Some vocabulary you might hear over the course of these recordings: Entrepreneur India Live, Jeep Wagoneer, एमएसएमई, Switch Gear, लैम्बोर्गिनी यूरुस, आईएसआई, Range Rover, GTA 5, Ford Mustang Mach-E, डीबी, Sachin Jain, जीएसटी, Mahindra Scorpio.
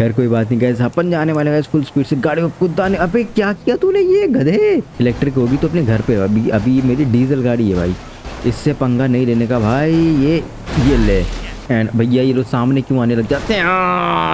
खैर कोई बात नहीं गैस, अपन जाने वाले गैस फुल स्पीड से गाड़ी को कुदाने। अबे क्या किया तूने ये गधे। इलेक्ट्रिक होगी तो अपने घर पे। अभी मेरी डीजल गाड़ी है भाई, इससे पंगा नहीं लेने का भाई। ये ले एंड भैया ये लोग सामने क्यों आने लग जाते हैं,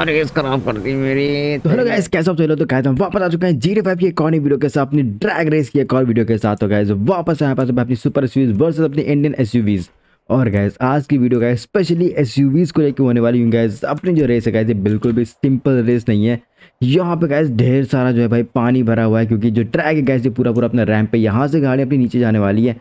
रेस खराब कर दी मेरी। तो हेलो गाइस कैसे आप चलो, तो कहते हैं वापस आ चुके हैं GT5 की एक और वीडियो के साथ, अपनी ड्रैग रेस की एक और वीडियो के साथ। तो गाइस वापस आए पास अपनी सुपर एसयूवीज वर्सेस अपनी इंडियन एसयूवीज। और गाइस आज की वीडियो गाइस स्पेशली एसयूवीज को लेकर होने वाली हूँ गाइस। अपनी जो रेस है गाइस ये बिल्कुल भी सिंपल रेस नहीं है। यहाँ पे गाइस ढेर सारा जो है भाई पानी भरा हुआ है, क्योंकि जो ट्रैक है गाइस ये पूरा पूरा अपना रैंप पे यहाँ से गाड़ी अपनी नीचे जाने वाली है।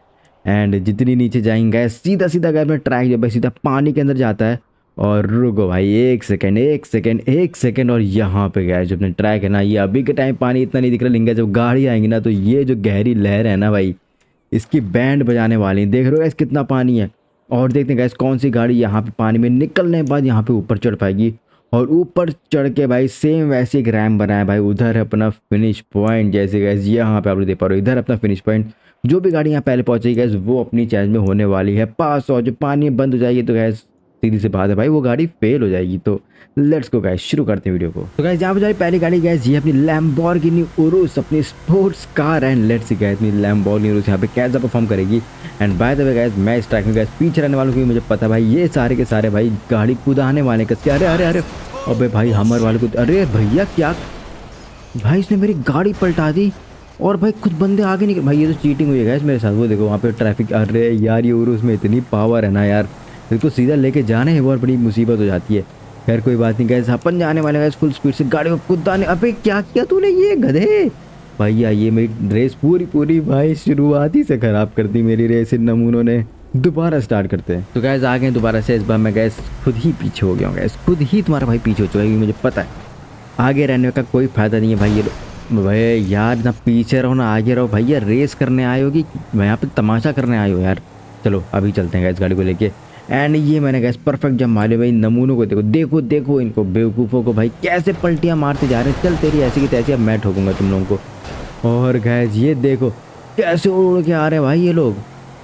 एंड जितनी नीचे जाएंगे गैस सीधा सीधा गैस में ट्रैक जो भाई सीधा पानी के अंदर जाता है। और रुको भाई एक सेकेंड। और यहाँ पे गैस जो अपने ट्रैक है ना ये अभी के टाइम पानी इतना नहीं दिख रहा, लेकिन जब गाड़ी आएंगी ना तो ये जो गहरी लहर है ना भाई इसकी बैंड बजाने वाली है। देख रहे हो गैस कितना पानी है। और देखते हैं गैस कौन सी गाड़ी यहाँ पर पानी में निकलने के बाद यहाँ पर ऊपर चढ़ पाएगी। और ऊपर चढ़ के भाई सेम वैसे एक रैम बनाया भाई, उधर है अपना फिनिश पॉइंट। जैसे गैस यहाँ पर आप लोग देख पा रहे हो इधर अपना फिनिश पॉइंट। जो भी गाड़ी यहाँ पहले पहुँचेगी गैस वो अपनी चैलेंज में होने वाली है पास। और जो पानी बंद हो जाएगी तो गैस सीधी सी बात है भाई वो गाड़ी फेल हो जाएगी। तो लेट्स को गैस शुरू करते हैं वीडियो को। तो गैस यहाँ पर पहली गाड़ी गैस ये अपनी लैम्बोर्गिनी यूरुस, अपनी sports car. And let's see guys मेरी लैम्बोर्गिनी यूरुस यहाँ पे कैसा परफॉर्म करेगी। And by the way guys मैं इस ट्रैक में गैस पीछे रहने वालों को मुझे पता भाई ये सारे के सारे भाई गाड़ी कुदाने वाले कस के। अरे अरे अरे अबे भाई हमर वाले को, अरे भैया क्या भाई इसने मेरी गाड़ी पलटा दी। और भाई कुछ बंदे आगे निकल, भाई ये तो चीटिंग हुई है गैस मेरे साथ। वो देखो वहाँ पे ट्रैफिक। अरे यार ये यूरुस में इतनी पावर है ना यार, बिल्कुल सीधा लेके जाने है बहुत बड़ी मुसीबत हो जाती है। खैर कोई बात नहीं गैस, अपन जाने वाले गैस फुल स्पीड से गाड़ी को कुदाने। अबे क्या किया तूने ये गधे। भैया ये मेरी रेस पूरी भाई शुरुआत ही से ख़राब कर दी मेरी रेस इन नमूनों ने। दोबारा स्टार्ट करते हैं। तो गैस आ गए दोबारा से। इस बार मैं गैस खुद ही पीछे हो गया हूँ गैस, खुद ही तुम्हारा भाई पीछे हो चुका है, मुझे पता है आगे रहने का कोई फ़ायदा नहीं है भाई। ये भाई यार ना पीछे रहो ना आगे रहो, भैया रेस करने आए हो कि यहाँ पे तमाशा करने आए हो यार। चलो अभी चलते हैं गैस गाड़ी को लेके। एंड ये मैंने गैस परफेक्ट जब मारे भाई, नमूनों को देखो देखो देखो इनको बेवकूफ़ों को भाई कैसे पलटियाँ मारते जा रहे हैं। चल तेरी ऐसी की तैसी अब मैं ठोकूंगा तुम लोगों को। और गैस ये देखो कैसे उड़ के आ रहे हैं भाई ये लोग।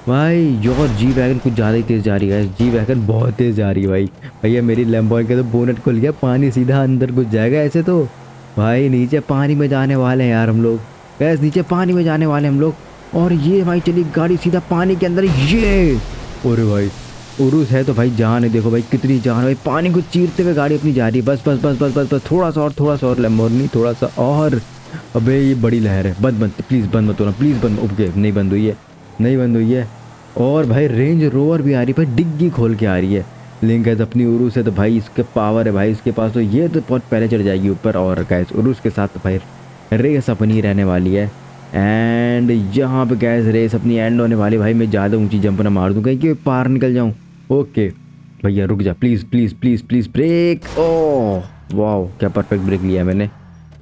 भाई योर जीप वैगन कुछ ज़्यादा ही तेज़ जा रही है, जीप वैगन बहुत तेज़ जा रही है भाई। भैया मेरी लैम्बोर्गिनी का तो बोनट खुल गया, पानी सीधा अंदर घुस जाएगा ऐसे तो। भाई नीचे पानी में जाने वाले हैं यार हम लोग गैस, नीचे पानी में जाने वाले हम लोग। और ये भाई चली गाड़ी सीधा पानी के अंदर। ये अरे भाई यूरुस है तो भाई जान है, देखो भाई कितनी जान भाई, पानी को चीरते हुए गाड़ी अपनी जा रही है। बस बस बस बस बस बस थोड़ा सा और लैम्बोर्गिनी थोड़ा सा और। अबे ये बड़ी लहर है, बंद प्लीज़ बंद मत होना। ओके नहीं बंद हुई है। और भाई रेंज रोवर भी आ रही है भाई, डिग्गी खोल के आ रही है। लेकिन गैस अपनी यूरुस है तो भाई इसके पावर है भाई इसके पास, तो ये तो बहुत पहले चढ़ जाएगी ऊपर। और गैस यूरुस के साथ भाई रेस अपनी रहने वाली है। एंड यहाँ पे गैस रेस अपनी एंड होने वाली। भाई मैं ज़्यादा ऊंची जंप ना मार दूँ कहीं कि पार निकल जाऊँ। ओके भैया रुक जा प्लीज़ ब्रेक। ओह वाह क्या परफेक्ट ब्रेक लिया मैंने।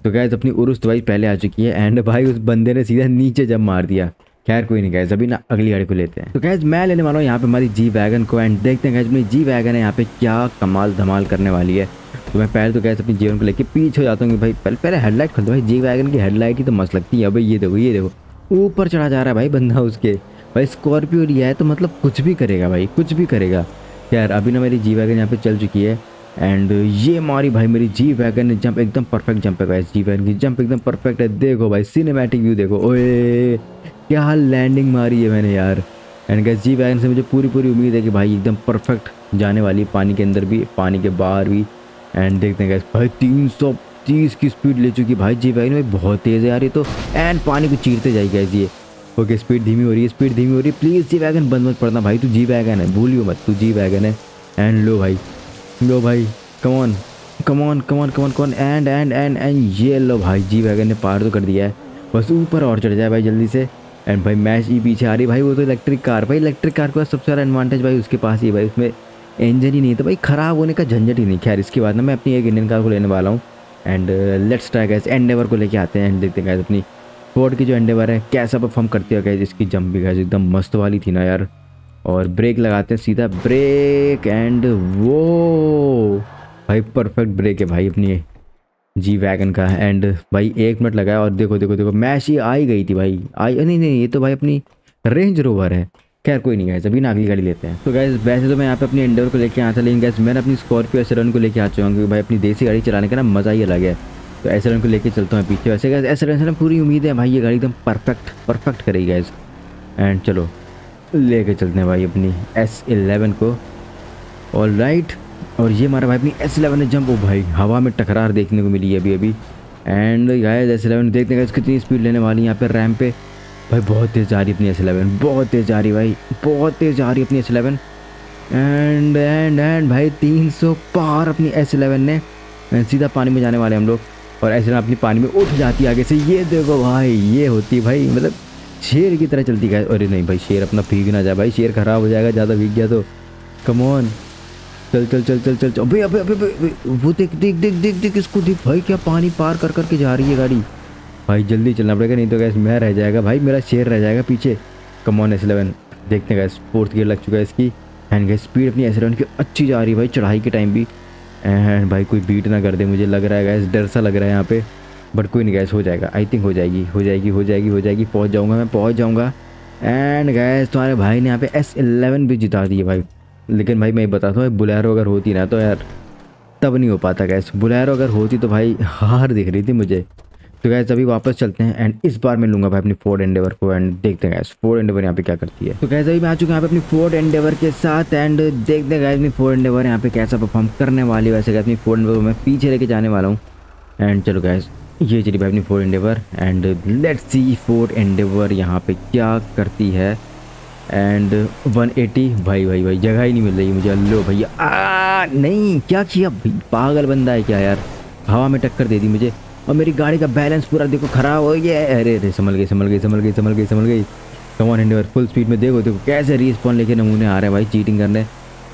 तो गैस अपनी यूरुस तो भाई पहले आ चुकी है। एंड भाई उस बंदे ने सीधा नीचे जंप मार दिया। खैर कोई नहीं गैस अभी ना अगली गाड़ी को लेते हैं। तो गैस मैं लेने वाला हूँ यहाँ पे हमारी जी वैगन को। एंड देखते हैं गैस अपनी जी वैगन है यहाँ पे क्या कमाल धमाल करने वाली है। तो मैं पहले तो गैस अपनी जी वैगन को लेके पीछे हो जाता हूँ कि भाई पहले हेडलाइट खोल दो भाई, जी वैगन की हेडलाइट ही तो मस्त लगती है। अबे ये देखो ऊपर चढ़ा जा रहा है भाई बंदा उसके। भाई स्कॉर्पियो लिया है तो मतलब कुछ भी करेगा भाई, कुछ भी करेगा यार। अभी ना मेरी जी वैगन यहाँ पर चल चुकी है। एंड ये मारी भाई मेरी जी वैगन ने जंप, एकदम परफेक्ट जंप है भाई, जी वैगन की जंप एकदम परफेक्ट है। देखो भाई सिनेमैटिक व्यू देखो, ओए क्या लैंडिंग मारी है मैंने यार। एंड गैस जी वैगन से मुझे पूरी उम्मीद है कि भाई एकदम परफेक्ट जाने वाली है, पानी के अंदर भी पानी के बाहर भी। एंड देखते हैं गैस भाई 330 की स्पीड ले चुकी भाई जी वैगन में, बहुत तेज़ है यार ये तो। एंड पानी को चीरते जाएगी गैस ये। ओके स्पीड धीमी हो रही है। प्लीज़ जी वैगन बंद मत पड़ना भाई, तू जी वैगन है, भूलियो मत तू जी वैगन है। एंड लो भाई कमॉन। एंड ये लो भाई जी वैगन ने पार तो कर दिया है, बस ऊपर और चढ़ जाए भाई जल्दी से। एंड भाई मैच ये पीछे आ रही भाई, वो तो इलेक्ट्रिक कार भाई, इलेक्ट्रिक कार का सबसे सारा एडवांटेज भाई उसके पास ही भाई, उसमें इंजन ही नहीं था भाई, ख़राब होने का झंझट ही नहीं। खैर इसके बाद ना मैं अपनी एक इंडियन कार को लेने वाला हूँ। And let's try guys Endeavour को लेके आते हैं। एंड देखते हैं गैस अपनी फोर्ड की जो एंडेवर है कैसा परफॉर्म करती है गैस। इसकी जंप भी गैस एकदम मस्त वाली थी ना यार। और ब्रेक लगाते हैं सीधा ब्रेक। एंड वो भाई परफेक्ट ब्रेक है भाई अपनी जी वैगन का। एंड भाई 1 मिनट लगाया और देखो मैश ये आई गई थी भाई, आई नहीं ये तो भाई अपनी रेंज रोवर है। खैर कोई नहीं गाइस, अभी ना अगली गाड़ी लेते हैं। तो गाइस वैसे तो मैं यहाँ पे अपनी एंडेवर को लेके आया था, लेकिन गाइस मैंने अपनी स्कॉर्पियो एसरन को लेके आ चुका हूँ क्योंकि भाई अपनी देसी गाड़ी चलाने का ना मज़ा ही अलग है। तो एसरन को लेके चलता हूँ पीछे। वैसे गाइस एसरन से ना पूरी उम्मीद है भाई ये गाड़ी एकदम परफेक्ट करेगी गाइस। एंड चलो लेके चलते हैं भाई अपनी S11 को। ऑलराइट, और ये हमारा भाई अपनी S11 ने जंप, ओ भाई हवा में टकरार देखने को मिली है अभी अभी। एंड गाइस S11 देखते हैं कितनी स्पीड लेने वाली है यहाँ पे रैम पे। भाई बहुत तेज़ जा रही अपनी S11, बहुत तेज़ जा रही भाई, बहुत तेज़ जा रही अपनी S11। एंड भाई 300 पार अपनी S11 ने, सीधा पानी में जाने वाले हम लोग। और S11 अपनी पानी में उठ जाती है आगे से। ये देखो भाई, ये होती भाई मतलब शेर की तरह चलती है। अरे नहीं भाई शेर अपना भीग ना जाए भाई, शेर ख़राब हो जाएगा ज़्यादा भीग गया तो। कम ऑन चल चल चल चल चल चल। अबे अबे अबे वो देख देख देख देख देख इसको देख भाई, क्या पानी पार कर करके जा रही है गाड़ी। भाई जल्दी चलना पड़ेगा नहीं तो गैस मैं रह जाएगा भाई, मेरा शेर रह जाएगा पीछे। कम ऑन S11, देखते हैं गैस फोर्थ गियर लग चुका है इसकी। एंड गैस स्पीड अपनी S11 की अच्छी जा रही है भाई चढ़ाई के टाइम भी। एंड भाई कोई बीट ना कर दे, मुझे लग रहा है गैस डर सा लग रहा है यहाँ पे, बट कोई नहीं गैस हो जाएगा। आई थिंक हो जाएगी, पहुँच जाऊँगा मैं, पहुँच जाऊँगा। एंड गैस तुम्हारे भाई ने यहाँ पे S11 भी जिता दी है भाई। लेकिन भाई मैं बताता हूँ बुलेरो अगर होती ना तो यार तब नहीं हो पाता गैस, बुलेरो अगर होती तो भाई हार दिख रही थी मुझे। तो गैस अभी वापस चलते हैं एंड इस बार मैं लूँगा भाई अपनी फोर्ड एंडेवर को एंड देखते हैं गैस फोर्ड एंडेवर यहाँ पे क्या करती है। तो गैस अभी मैं आ चुका हूँ यहाँ पे अपनी फोर्ड एंडेवर के साथ एंड देखते हैं गैस अपनी फोर्ड एंडेवर यहाँ पे कैसा परफॉर्म करने वाली है। वैसे गैस अपनी फोर्ड एंडेवर मैं पीछे लेके जाने वाला हूँ। एंड चलो गैस ये चली भाई अपनी Ford Endeavour and let's see Ford Endeavour यहाँ पे क्या करती है। एंड 180 भाई जगह ही नहीं मिल रही मुझे। लो भैया नहीं, क्या किया पागल बंदा है क्या यार, हवा में टक्कर दे दी मुझे। और मेरी गाड़ी का बैलेंस पूरा देखो ख़राब हो गया है। अरे अरे संभल गई। Come on Endeavour full speed में देखो देखो कैसे रिस्पॉन्ड लेके नमूने आ रहे हैं भाई चीटिंग करने।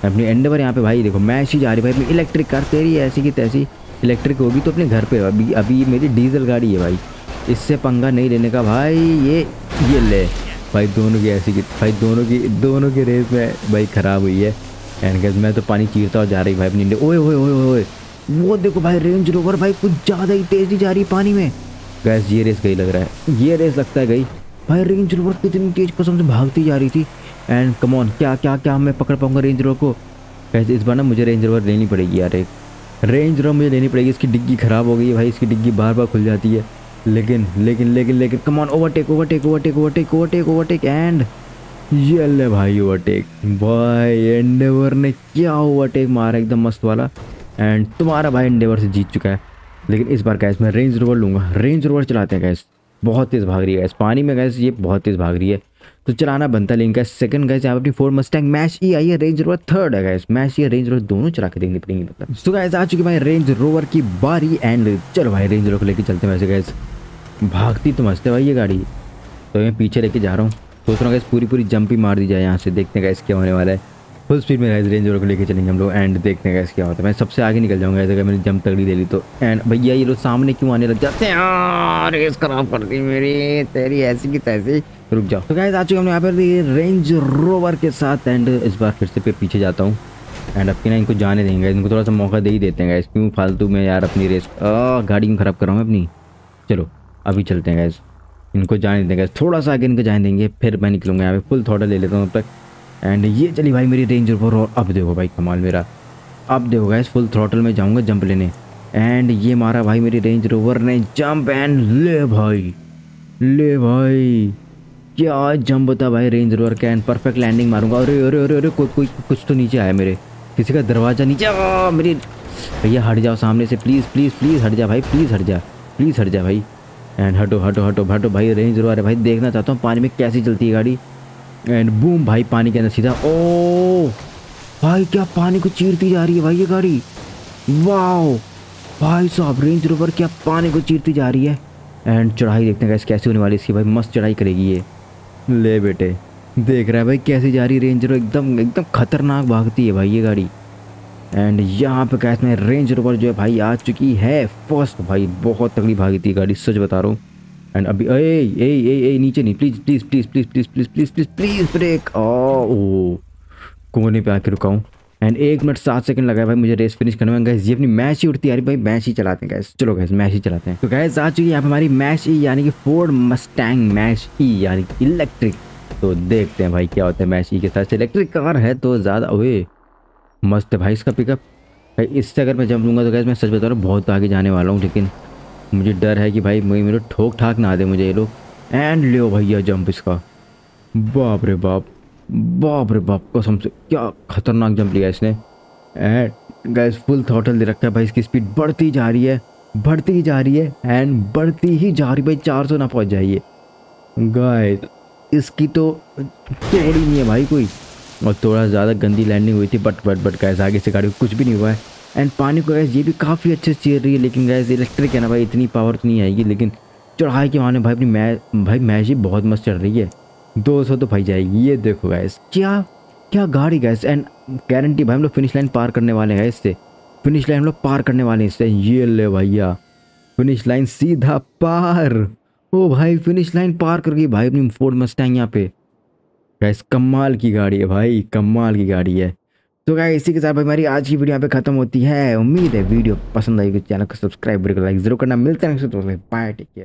अपनी एंडेवर यहाँ पे भाई देखो मैच ही जा रही है भाई। इलेक्ट्रिक कार तेरी ऐसी की तैसी, इलेक्ट्रिक होगी तो अपने घर पे। अभी मेरी डीजल गाड़ी है भाई, इससे पंगा नहीं लेने का भाई। ये ले भाई दोनों की ऐसी की भाई, दोनों की रेस में भाई ख़राब हुई है। एंड गैस मैं तो पानी चीरता हुआ जा रही भाई अपनी। ओए वो देखो भाई रेंज रोवर भाई कुछ ज़्यादा ही तेज़ी जा रही पानी में। गैस ये रेस गई लग रहा है, ये रेस लगता है गई भाई। रेंज रोवर कितनी तेज़ कसम से भागती जा रही थी। एंड कम ऑन क्या मैं पकड़ पाऊँगा रेंज रोवर को। गैस इस बार ना मुझे रेंज रोवर लेनी पड़ेगी यार, एक रेंज रोवर मुझे लेनी पड़ेगी। इसकी डिग्गी ख़राब हो गई है भाई, इसकी डिग्गी बार बार खुल जाती है। लेकिन कम ऑन ओवरटेक। एंड ये ले भाई ओवरटेक, भाई एंडेवर ने क्या ओवरटेक मारा एकदम मस्त वाला। एंड तुम्हारा भाई एंडेवर से जीत चुका है। लेकिन इस बार गैस मैं रेंज रोवर लूँगा, रेंज रोवर चलाते हैं गैस। बहुत तेज़ भाग रही है गैस पानी में, गैस ये बहुत तेज़ भाग रही है तो चलाना बनता है। लेकिन गैस सेकंड गैस यहाँ अपनी फोर्ड मस्टैंग मach-E आई है, रेंज रोवर थर्ड है गैस। मach-E और रेंज रोवर दोनों चला के देखनी पड़ेंगी मतलब। तो गैस आ चुकी भाई रेंज रोवर की बारी एंड चलो भाई रेंज रोवर को लेकर चलते हैं। वैसे गैस भागती तो मस्त है भाई ये गाड़ी, तो मैं पीछे लेके जा रहा हूँ। सोच रहा हूँ गैस पूरी जंप ही मार दी जाए यहाँ से, देखते हैं गैस क्या होने वाला है। फुल स्पीड में गैस रेंज रोवर को लेके चलेंगे हम लोग एंड देखते हैं गैस क्या होता है। मैं सबसे आगे निकल जाऊँगा अगर मैंने जंप तगड़ी दे ली तो। एंड भैया ये लोग सामने क्यों आने लग जाते हैं, रेस खराब कर दी मेरी तेरी ऐसी की तैसी। रुक जाओ। तो गैस आ चुके हम यहाँ पर रेंज रोवर के साथ एंड इस बार फिर से पे पीछे जाता हूँ। एंड अब ना इनको जाने देंगे, इनको थोड़ा सा मौका दे ही देते हैं गैस। क्यों फालतू में यार अपनी रेस गाड़ी क्यों ख़राब कर रहा हूँ मैं अपनी। चलो अभी चलते हैं गैस, इनको जाने देंगे गैस, थोड़ा सा आगे इनको जाने देंगे फिर मैं निकलूँगा यहाँ पे। फुल थोड़ा ले लेता हूँ तब तक। एंड ये चली भाई मेरी रेंज रोवर और अब देखो भाई कमाल मेरा, अब देखो गैस फुल थ्रॉटल में जाऊँगा जंप लेने। एंड ये मारा भाई मेरी रेंज रोवर ने जंप एंड ले भाई क्या जंप होता भाई रेंज रोवर का। एंड परफेक्ट लैंडिंग मारूंगा। अरे अरे अरे अरे कोई कुछ तो नीचे आया मेरे, किसी का दरवाज़ा नीचे। मेरी भैया हट जाओ सामने से, प्लीज़ हट जा भाई। एंड हटो भाई रेंज रोवर है भाई, देखना चाहता हूँ पानी में कैसी चलती है गाड़ी। एंड बूम भाई पानी के अंदर सीधा। ओ भाई क्या पानी को चीरती जा रही है भाई ये गाड़ी, वाओ भाई साहब रेंज रोवर क्या पानी को चीरती जा रही है। एंड चढ़ाई देखते हैं गैस कैसी होने वाली इसकी भाई, मस्त चढ़ाई करेगी ये। ले बेटे देख रहा है भाई कैसी जा रही है रेंज रोवर, एकदम खतरनाक भागती है भाई ये गाड़ी। एंड यहाँ पे गैस में रेंज रोवर जो है भाई आ चुकी है फर्स्ट भाई, बहुत तगड़ी भागी थी गाड़ी सच बता रहा हूँ। एंड अभी ए नीचे नहीं, प्लीज़ ब्रेक। ओ कोने पे आके रुका हूँ। एंड 1 मिनट 7 सेकंड लगा भाई मुझे रेस फिनिश करने में। गैस ये अपनी मach-E उठती है भाई, मach-E चलाते हैं गैस। चलो गैस मach-E चलाते हैं। तो गैस आ चुकी है यहाँ पे हमारी मach-E यानी कि फोर्ड मस्टैंग मach-E यानी कि इलेक्ट्रिक। तो देखते हैं भाई क्या होता है मैच ई के साथ। इलेक्ट्रिक कार है तो ज़्यादा ओए मस्त है भाई इसका पिकअप भाई। इससे अगर मैं जंप लूँगा तो गैस मैं सच बता रहा हूँ बहुत आगे जाने वाला हूँ, लेकिन मुझे डर है कि भाई मेरे ठोक ठाक ना दे मुझे ये लोग। एंड ले भैया जंप इसका, बाप रे बाप, बाप रे बाप कसम से क्या खतरनाक जंप लिया इसने। एंड गैस फुल थ्रॉटल दे रखा है भाई, इसकी स्पीड बढ़ती जा रही है, बढ़ती ही जा रही है एंड बढ़ती ही जा रही भाई। 400 ना पहुंच जाइए गाइस, इसकी तो तोड़ी नहीं है भाई कोई। और थोड़ा ज़्यादा गंदी लैंडिंग हुई थी बट गैस आगे से गाड़ी कुछ भी नहीं हुआ है। एंड पानी को गैस ये भी काफ़ी अच्छे से चीर रही है, लेकिन गैस इलेक्ट्रिक है ना भाई इतनी पावर तो नहीं आएगी, लेकिन चढ़ाई के माने भाई अपनी मैच ही बहुत मस्त चढ़ रही है। 200 तो भाई जाएगी ये देखो गैस, क्या क्या गाड़ी गैस। एंड गारंटी भाई हम लोग फिनिश लाइन पार करने वाले हैं इससे, फिनिश लाइन हम लोग पार करने वाले हैं इससे। ये ले भैया फिनिश लाइन सीधा पार, ओ भाई फिनिश लाइन पार कर गई भाई अपनी फोर्ड मस्टैंग। यहाँ पे गैस कमाल की गाड़ी है भाई, कमाल की गाड़ी है। तो गाइस इसी के साथ भाई हमारी आज की वीडियो यहाँ पे खत्म होती है। उम्मीद है वीडियो पसंद आएगी, चैनल को सब्सक्राइब करके लाइक जरूर करना। मिलते हैं, बाय, टेक केयर।